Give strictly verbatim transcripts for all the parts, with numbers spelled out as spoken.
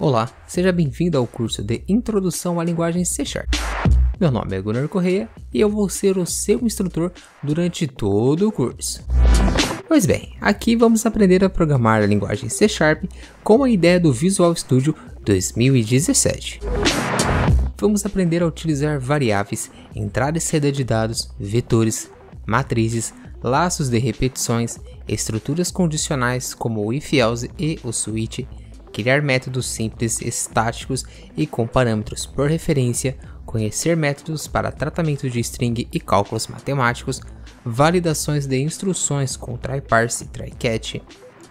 Olá, seja bem-vindo ao curso de Introdução à Linguagem C sharp. Meu nome é Gunnar Correia e eu vou ser o seu instrutor durante todo o curso. Pois bem, aqui vamos aprender a programar a linguagem C sharp com a ideia do Visual Studio dois mil e dezessete. Vamos aprender a utilizar variáveis, entrada e saída de dados, vetores, matrizes, laços de repetições, estruturas condicionais como o If-Else e o Switch, criar métodos simples, estáticos e com parâmetros por referência, conhecer métodos para tratamento de string e cálculos matemáticos, validações de instruções com tryParse e tryCatch,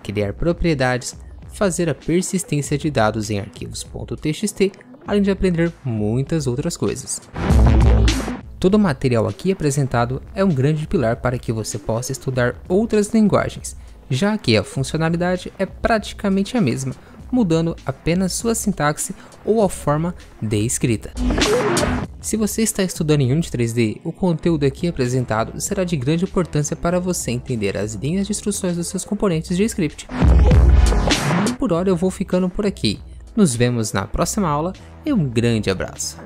criar propriedades, fazer a persistência de dados em arquivos .txt, além de aprender muitas outras coisas. Todo o material aqui apresentado é um grande pilar para que você possa estudar outras linguagens, já que a funcionalidade é praticamente a mesma, mudando apenas sua sintaxe ou a forma de escrita. Se você está estudando em Unity três D, o conteúdo aqui apresentado será de grande importância para você entender as linhas de instruções dos seus componentes de script. Por hora eu vou ficando por aqui, nos vemos na próxima aula e um grande abraço!